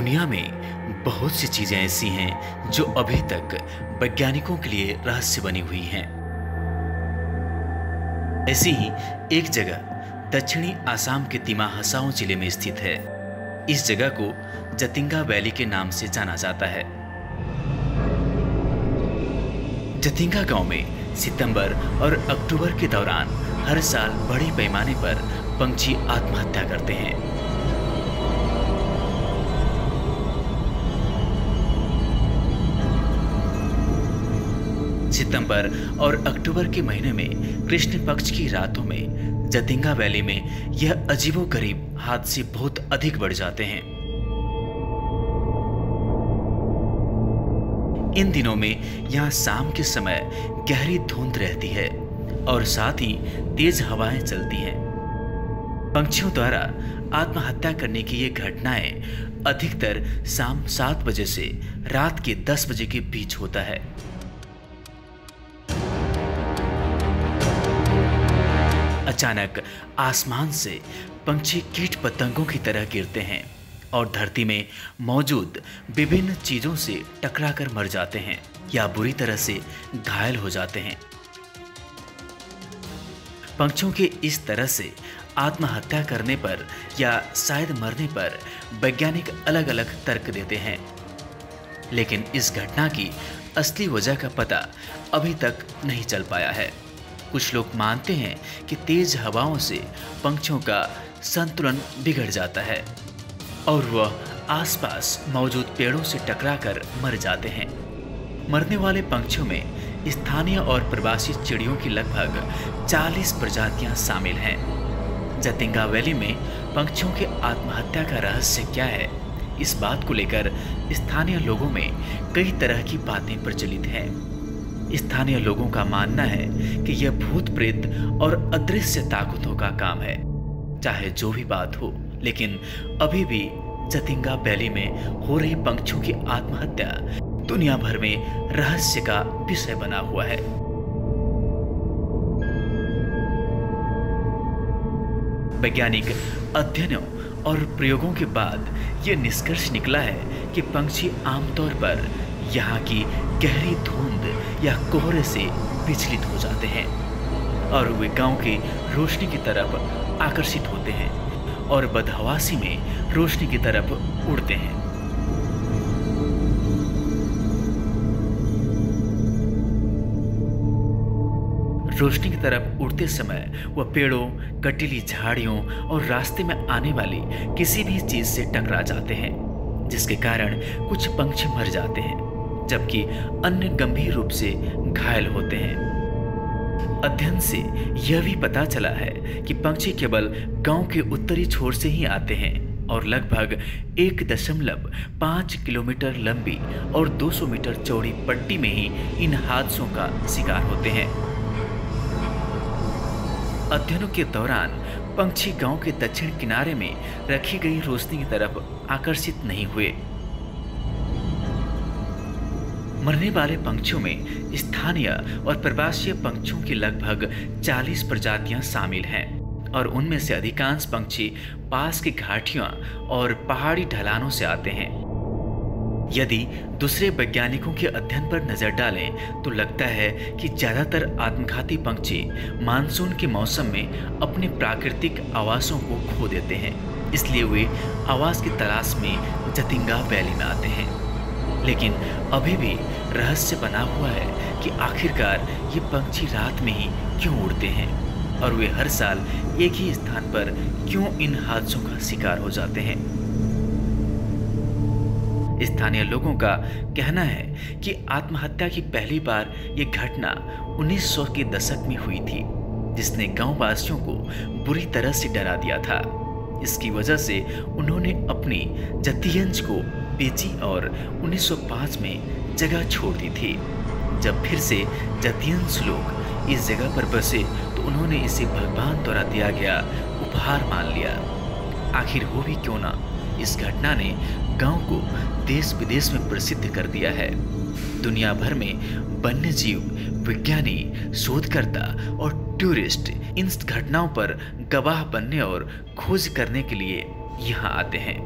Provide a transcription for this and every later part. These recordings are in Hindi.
दुनिया में बहुत सी चीज़ें ऐसी हैं जो अभी तक वैज्ञानिकों के लिए रहस्य बनी हुई हैं। ऐसी ही एक जगह दक्षिणी आसाम के तिमाहासाओ जिले में स्थित है। इस जगह को जतिंगा वैली के नाम से जाना जाता है। जतिंगा गांव में सितंबर और अक्टूबर के दौरान हर साल बड़े पैमाने पर पंछी आत्महत्या करते हैं। सितंबर और अक्टूबर के महीने में कृष्ण पक्ष की रातों में जतिंगा वैली में यह अजीबोगरीब हादसे बहुत अधिक बढ़ जाते हैं। इन दिनों में यहाँ शाम के समय गहरी धुंध रहती है और साथ ही तेज हवाएं चलती हैं। पंछियों द्वारा आत्महत्या करने की ये घटनाएं अधिकतर शाम 7 बजे से रात के 10 बजे के बीच होता है। अचानक आसमान से पंछी कीट पतंगों की तरह गिरते हैं और धरती में मौजूद विभिन्न चीज़ों से टकराकर मर जाते हैं या बुरी तरह से घायल हो जाते हैं। पंछियों के इस तरह से आत्महत्या करने पर या शायद मरने पर वैज्ञानिक अलग अलग तर्क देते हैं, लेकिन इस घटना की असली वजह का पता अभी तक नहीं चल पाया है। कुछ लोग मानते हैं कि तेज हवाओं से पंछियों का संतुलन बिगड़ जाता है और वह आसपास मौजूद पेड़ों से टकराकर मर जाते हैं। मरने वाले पंछियों में स्थानीय और प्रवासी चिड़ियों की लगभग 40 प्रजातियां शामिल हैं। जतिंगा वैली में पंछियों के आत्महत्या का रहस्य क्या है, इस बात को लेकर स्थानीय लोगों में कई तरह की बातें प्रचलित हैं। स्थानीय लोगों का मानना है कि यह भूत प्रेत और अदृश्य ताकतों का काम है। चाहे जो भी बात हो, लेकिन अभी भी जतिंगा वैली में हो रही पंछियों की आत्महत्या दुनिया भर में रहस्य का विषय बना हुआ है। वैज्ञानिक अध्ययनों और प्रयोगों के बाद यह निष्कर्ष निकला है कि पंछी आमतौर पर यहाँ की गहरी धुंध या कोहरे से विचलित हो जाते हैं और वे गांव की रोशनी की तरफ आकर्षित होते हैं और बदहवासी में रोशनी की तरफ उड़ते हैं। रोशनी की तरफ उड़ते समय वह पेड़ों, कटीली झाड़ियों और रास्ते में आने वाली किसी भी चीज से टकरा जाते हैं, जिसके कारण कुछ पंछी मर जाते हैं जबकि अन्य गंभीर रूप से घायल होते हैं। अध्ययन से यह भी पता चला है कि पंछी केवल गांव के उत्तरी छोर से ही आते हैं और लगभग 1.5 किलोमीटर लंबी और 200 मीटर चौड़ी पट्टी में ही इन हादसों का शिकार होते हैं। अध्ययनों के दौरान पंछी गांव के दक्षिण किनारे में रखी गई रोशनी की तरफ आकर्षित नहीं हुए। मरने वाले पंछियों में स्थानीय और प्रवासीय पंछियों की लगभग 40 प्रजातियां शामिल हैं और उनमें से अधिकांश पंछी पास की घाटियां और पहाड़ी ढलानों से आते हैं। यदि दूसरे वैज्ञानिकों के अध्ययन पर नजर डालें तो लगता है कि ज़्यादातर आत्मघाती पंछी मानसून के मौसम में अपने प्राकृतिक आवासों को खो देते हैं, इसलिए वे आवास की तलाश में जतिंगा वैली में आते हैं। लेकिन अभी भी रहस्य बना हुआ है कि आखिरकार ये पंछी रात में ही क्यों उड़ते हैं और वे हर साल एक ही स्थान पर क्यों इन हादसों का शिकार हो जाते हैं। स्थानीय लोगों का कहना है कि आत्महत्या की पहली बार ये घटना 1900 के दशक में हुई थी, जिसने गांववासियों को बुरी तरह से डरा दिया था। इसकी वजह से उन्होंने अपनी जतियंज को बेची और 1905 में जगह छोड़ दी थी। जब फिर से जतियंज लोग इस जगह पर बसे तो उन्होंने इसे भगवान द्वारा दिया गया उपहार मान लिया। आखिर हो भी क्यों ना, इस घटना ने गांव को देश विदेश में प्रसिद्ध कर दिया है। दुनिया भर में वन्य जीव विज्ञानी, शोधकर्ता और टूरिस्ट इन घटनाओं पर गवाह बनने और खोज करने के लिए यहाँ आते हैं।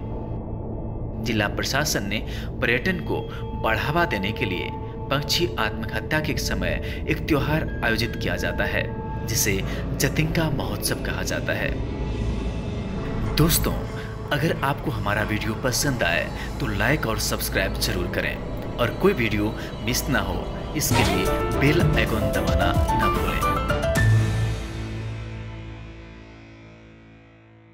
जिला प्रशासन ने पर्यटन को बढ़ावा देने के लिए पक्षी आत्महत्या के समय एक त्योहार आयोजित किया जाता है जिसे जतिंगा महोत्सव कहा जाता है। दोस्तों, अगर आपको हमारा वीडियो पसंद आए तो लाइक और सब्सक्राइब जरूर करें और कोई वीडियो मिस ना हो इसके लिए बेल आइकॉन दबाना ना भूलें।